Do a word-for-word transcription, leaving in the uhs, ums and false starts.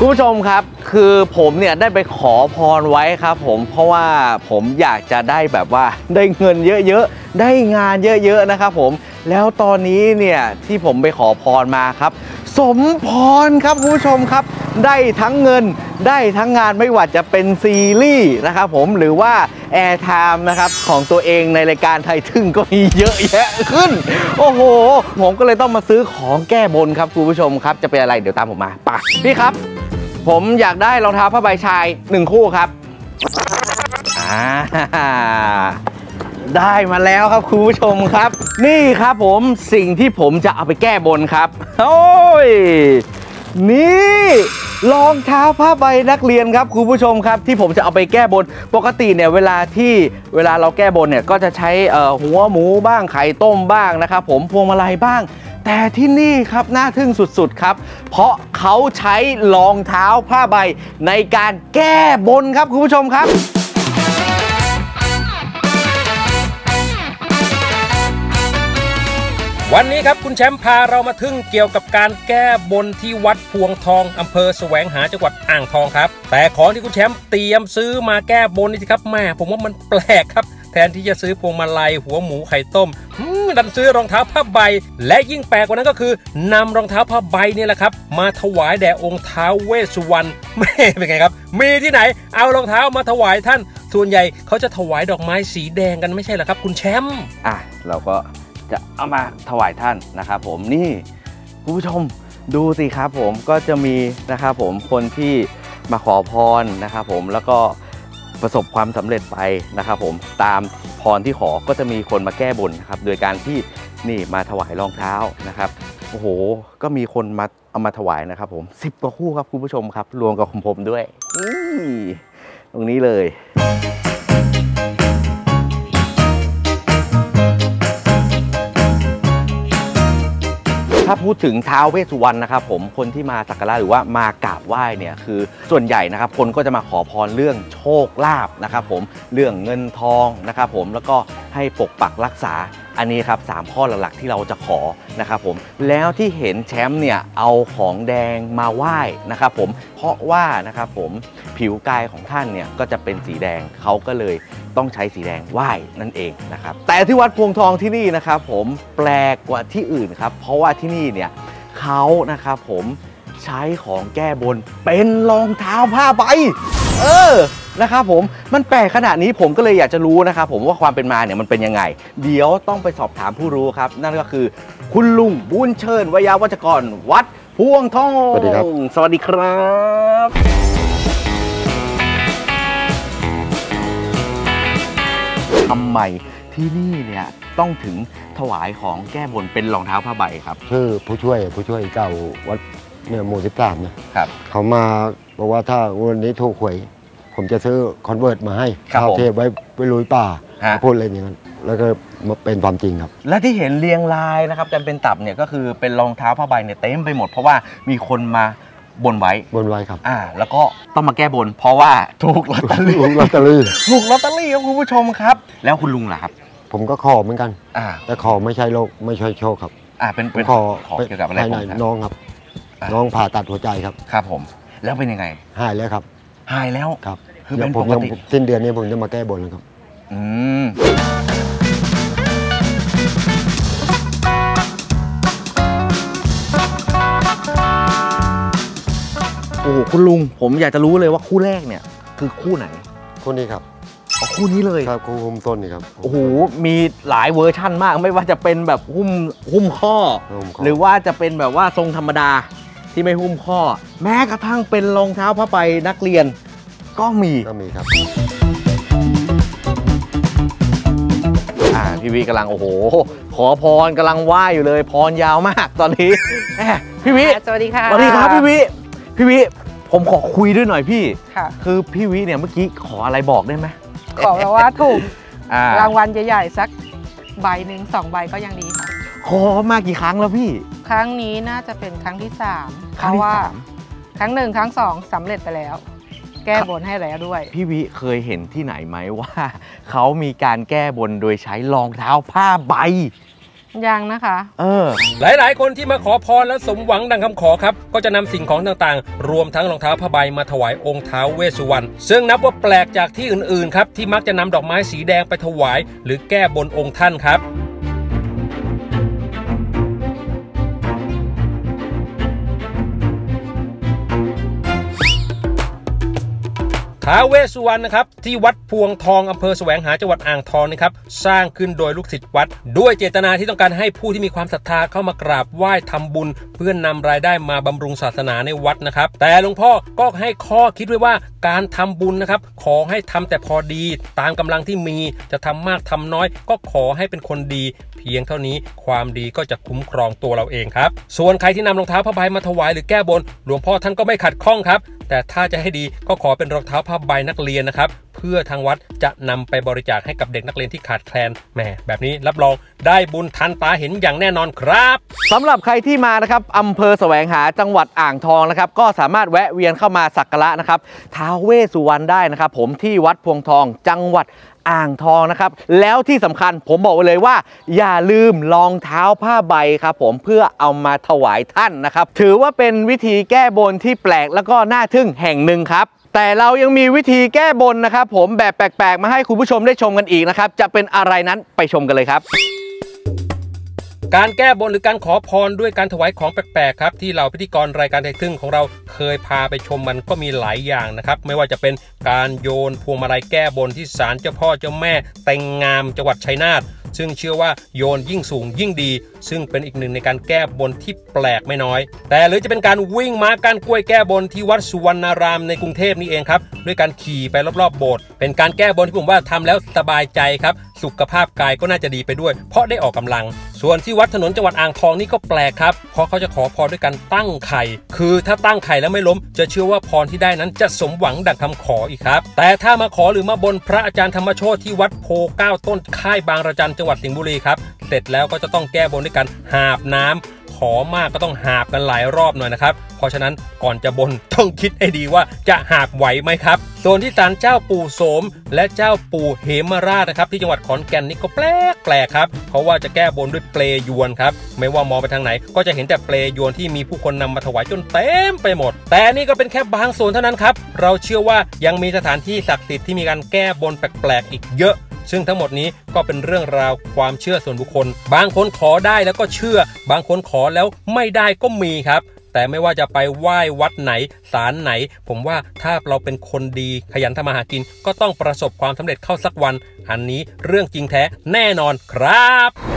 คุณผู้ชมครับคือผมเนี่ยได้ไปขอพรไว้ครับผมเพราะว่าผมอยากจะได้แบบว่าได้เงินเยอะๆได้งานเยอะๆนะครับผมแล้วตอนนี้เนี่ยที่ผมไปขอพรมาครับสมพรครับคุณผู้ชมครับได้ทั้งเงินได้ทั้งงานไม่ว่าจะเป็นซีรีส์นะครับผมหรือว่าแอร์ไทม์นะครับของตัวเองในรายการไทยทึ่งก็มีเยอะแยะขึ้นโอ้โหผมก็เลยต้องมาซื้อของแก้บนครับคุณผู้ชมครับจะเป็นอะไรเดี๋ยวตามผมมาไปพี่ครับผมอยากได้รองเท้าผ้าใบชายหนึ่งคู่ครับอ่าได้มาแล้วครับคุณผู้ชมครับนี่ครับผมสิ่งที่ผมจะเอาไปแก้บนครับโอ้ยนี่รองเท้าผ้าใบนักเรียนครับคุณผู้ชมครับที่ผมจะเอาไปแก้บนปกติเนี่ยเวลาที่เวลาเราแก้บนเนี่ยก็จะใช้หัวหมูบ้างไข่ต้มบ้างนะครับผมพวงมาลัยบ้างแต่ที่นี่ครับน่าทึ่งสุดๆครับเพราะเขาใช้รองเท้าผ้าใบในการแก้บนครับคุณผู้ชมครับวันนี้ครับคุณแชมป์พาเรามาทึ่งเกี่ยวกับการแก้บนที่วัดพวงทองอำเภอแสวงหาจังหวัดอ่างทองครับแต่ของที่คุณแชมป์เตรียมซื้อมาแก้บนนี่สิครับแม่ผมว่ามันแปลกครับแทนที่จะซื้อพวงมาลัยหัวหมูไข่ต้มดันซื้อรองเท้าผ้าใบและยิ่งแปลกกว่านั้นก็คือนำรองเท้าผ้าใบนี่แหละครับมาถวายแด่องค์ท้าวเวสสุวรรณแม่เป็นไงครับมีที่ไหนเอารองเท้ามาถวายท่านส่วนใหญ่เขาจะถวายดอกไม้สีแดงกันไม่ใช่เหรอครับคุณแชมป์อ่ะเราก็จะเอามาถวายท่านนะครับผมนี่คุณผู้ชมดูสิครับผมก็จะมีนะครับผมคนที่มาขอพรนะครับผมแล้วก็ประสบความสำเร็จไปนะครับผมตามพรที่ขอก็จะมีคนมาแก้บนครับโดยการที่นี่มาถวายรองเท้านะครับโอ้โหก็มีคนมาเอามาถวายนะครับผมสิบกว่าคู่ครับคุณผู้ชมครับรวมกับของผมด้วยตรงนี้เลยถ้าพูดถึงท้าวเวสสุวรรณนะครับผมคนที่มาสักการะหรือว่ามากราบไหว้เนี่ยคือส่วนใหญ่นะครับคนก็จะมาขอพรเรื่องโชคลาภนะครับผมเรื่องเงินทองนะครับผมแล้วก็ให้ปกปักรักษาอันนี้ครับสามข้อหลักๆที่เราจะขอนะครับผมแล้วที่เห็นแชมป์เนี่ยเอาของแดงมาไหว้นะครับผมเพราะว่านะครับผมผิวกายของท่านเนี่ยก็จะเป็นสีแดงเขาก็เลยต้องใช้สีแดงไหว้นั่นเองนะครับแต่ที่วัดพวงทองที่นี่นะครับผมแปลกกว่าที่อื่นครับเพราะว่าที่นี่เนี่ยเขานะครับผมใช้ของแก้บนเป็นรองเท้าผ้าใบเออนะครับผมมันแปลกขนาดนี้ผมก็เลยอยากจะรู้นะครับผมว่าความเป็นมาเนี่ยมันเป็นยังไงเดี๋ยวต้องไปสอบถามผู้รู้ครับนั่นก็คือคุณลุงบุญเชิญวยาวัจกรวัดพวงทองสวัสดีครับสวัสดีครับทำไมที่นี่เนี่ยต้องถึงถวายของแก้บนเป็นรองเท้าผ้าใบครับคือผู้ช่วยผู้ช่วยเก่าวัดเนี่ยหมู่สิบสามนะครับเขามาบอกว่าถ้าวันนี้ถูกหวยผมจะซื้อคอนเวิร์ตมาให้ข้าวเทพไว้ไปลุยป่าพูดอะไรอย่างนั้นแล้วก็เป็นความจริงครับและที่เห็นเรียงรายนะครับกันเป็นตับเนี่ยก็คือเป็นรองเท้าผ้าใบเนี่ยเต็มไปหมดเพราะว่ามีคนมาบนไว้บนไว้ครับอ่าแล้วก็ต้องมาแก้บนเพราะว่าถูกลอตเตอรี่ถูกลอตเตอรี่ถูกลอตเตอรี่ครับคุณผู้ชมครับแล้วคุณลุงล่ะครับผมก็ขอเหมือนกันอ่าแต่ขอไม่ใช่โรคไม่ใช่โชคครับอ่าเป็นขอเกี่ยวกับอะไรน้องครับน้องผ่าตัดหัวใจครับครับผมแล้วเป็นยังไงหายแล้วครับหายแล้วครับคือเป็นปกติสิ้นเดือนนี้ผมจะมาแก้บนแล้วครับอืมโอ้โหคุณลุงผมอยากจะรู้เลยว่าคู่แรกเนี่ยคือคู่ไหนคู่นี้ครับคู่นี้เลยครับคู่หุ้มต้นนี่ครับโอ้โหมีหลายเวอร์ชั่นมากไม่ว่าจะเป็นแบบหุ้มหุ้มข้อหรือว่าจะเป็นแบบว่าทรงธรรมดาที่ไม่หุ้มข้อแม้กระทั่งเป็นรองเท้าผ้าใบนักเรียนก็มีก็มีครับอ่าพี่วิกำลังโอ้โหขอพรกำลังไหว้อยู่เลยพรยาวมากตอนนี้แหมพี่วิสวัสดีค่ะสวัสดีครับพี่วิพี่วิผมขอคุยด้วยหน่อยพี่คือพี่วิเนี่ยเมื่อกี้ขออะไรบอกได้ไหมขอแบบว่าถูกรางวัลใหญ่ๆสักใบหนึ่งสองใบก็ยังดีค่ะขอมากี่ครั้งแล้วพี่ครั้งนี้น่าจะเป็นครั้งที่สามเพราะว่าครั้งหนึ่งครั้งสองสำเร็จไปแล้วแก้บนให้แล้วด้วยพี่วิเคยเห็นที่ไหนไหมว่าเขามีการแก้บนโดยใช้รองเท้าผ้าใบ ยังนะคะเออหลายๆคนที่มาขอพรและสมหวังดังคำขอครับก็จะนำสิ่งของต่างๆรวมทั้งรองเท้าผ้าใบมาถวายองค์ท้าวเวสสุวรรณซึ่งนับว่าแปลกจากที่อื่นๆครับที่มักจะนำดอกไม้สีแดงไปถวายหรือแก้บนองค์ท่านครับท้าวเวสสุวรรณนะครับที่วัดพวงทองอำเภอแสวงหาจังหวัดอ่างทองนะครับสร้างขึ้นโดยลูกศิษย์วัดด้วยเจตนาที่ต้องการให้ผู้ที่มีความศรัทธาเข้ามากราบไหว้ทำบุญเพื่อ น, นำรายได้มาบำรุงศาสนาในวัดนะครับแต่หลวงพ่อก็ให้ข้อคิดไว้ว่าการทำบุญนะครับขอให้ทำแต่พอดีตามกำลังที่มีจะทำมากทำน้อยก็ขอให้เป็นคนดีเพียงเท่านี้ความดีก็จะคุ้มครองตัวเราเองครับส่วนใครที่นำรองเท้าผ้าใบมาถวายหรือแก้บนหลวงพ่อท่านก็ไม่ขัดข้องครับแต่ถ้าจะให้ดีก็ขอเป็นรองเท้าผ้าใบนักเรียนนะครับเพื่อทางวัดจะนำไปบริจาคให้กับเด็กนักเรียนที่ขาดแคลนแหมแบบนี้รับรองได้บุญทันตาเห็นอย่างแน่นอนครับสำหรับใครที่มานะครับอำเภอแสวงหาจังหวัดอ่างทองนะครับก็สามารถแวะเวียนเข้ามาสักการะนะครับท้าวเวสสุวรรณได้นะครับผมที่วัดพวงทองจังหวัดอ่างทองนะครับแล้วที่สำคัญผมบอกไว้เลยว่าอย่าลืมรองเท้าผ้าใบครับผมเพื่อเอามาถวายท่านนะครับถือว่าเป็นวิธีแก้บนที่แปลกแล้วก็น่าทึ่งแห่งหนึ่งครับแต่เรายังมีวิธีแก้บนนะครับผมแบบแปลกๆมาให้คุณผู้ชมได้ชมกันอีกนะครับจะเป็นอะไรนั้นไปชมกันเลยครับการแก้บนหรือการขอพรด้วยการถวายของแปลกๆครับที่เราพิธีกรรายการแท็กทึ่งของเราเคยพาไปชมมันก็มีหลายอย่างนะครับไม่ว่าจะเป็นการโยนพวงมาลัยแก้บนที่ศาลเจ้าพ่อเจ้าแม่แตงงามจังหวัดชัยนาทซึ่งเชื่อว่าโยนยิ่งสูงยิ่งดีซึ่งเป็นอีกหนึ่งในการแก้บนที่แปลกไม่น้อยแต่หรือจะเป็นการวิ่งม้าการกล้วยแก้บนที่วัดสุวรรณารามในกรุงเทพนี่เองครับด้วยการขี่ไปรอบๆโบสถ์เป็นการแก้บนที่ผมว่าทำแล้วสบายใจครับสุขภาพกายก็น่าจะดีไปด้วยเพราะได้ออกกำลังส่วนที่วัดถนนจังหวัดอ่างทองนี่ก็แปลกครับเพราะเขาจะขอพรด้วยการตั้งไข่คือถ้าตั้งไข่แล้วไม่ล้มจะเชื่อว่าพรที่ได้นั้นจะสมหวังดังคำขออีกครับแต่ถ้ามาขอหรือมาบนพระอาจารย์ธรรมโชติที่วัดโพเก้าต้นค่ายบางระจันจังหวัดสิงห์บุรีครับเสร็จแล้วก็จะต้องแก้บนด้วยการหาบน้ำขอมากก็ต้องหาบกันหลายรอบหน่อยนะครับเพราะฉะนั้นก่อนจะบนต้องคิดให้ดีว่าจะหาบไหวไหมครับส่วนที่ศาลเจ้าปู่โสมและเจ้าปู่เหมราชนะครับที่จังหวัดขอนแก่นนี่ก็แปลกแปลกครับเพราะว่าจะแก้บนด้วยเปลยวนครับไม่ว่ามองไปทางไหนก็จะเห็นแต่เปลยวนที่มีผู้คนนำมาถวายจนเต็มไปหมดแต่นี่ก็เป็นแค่บางส่วนเท่านั้นครับเราเชื่อว่ายังมีสถานที่ศักดิ์สิทธิ์ที่มีการแก้บนแปลกๆอีกเยอะซึ่งทั้งหมดนี้ก็เป็นเรื่องราวความเชื่อส่วนบุคคลบางคนขอได้แล้วก็เชื่อบางคนขอแล้วไม่ได้ก็มีครับแต่ไม่ว่าจะไปไหว้วัดไหนศาลไหนผมว่าถ้าเราเป็นคนดีขยันทำมาหากินก็ต้องประสบความสำเร็จเข้าสักวันอันนี้เรื่องจริงแท้แน่นอนครับ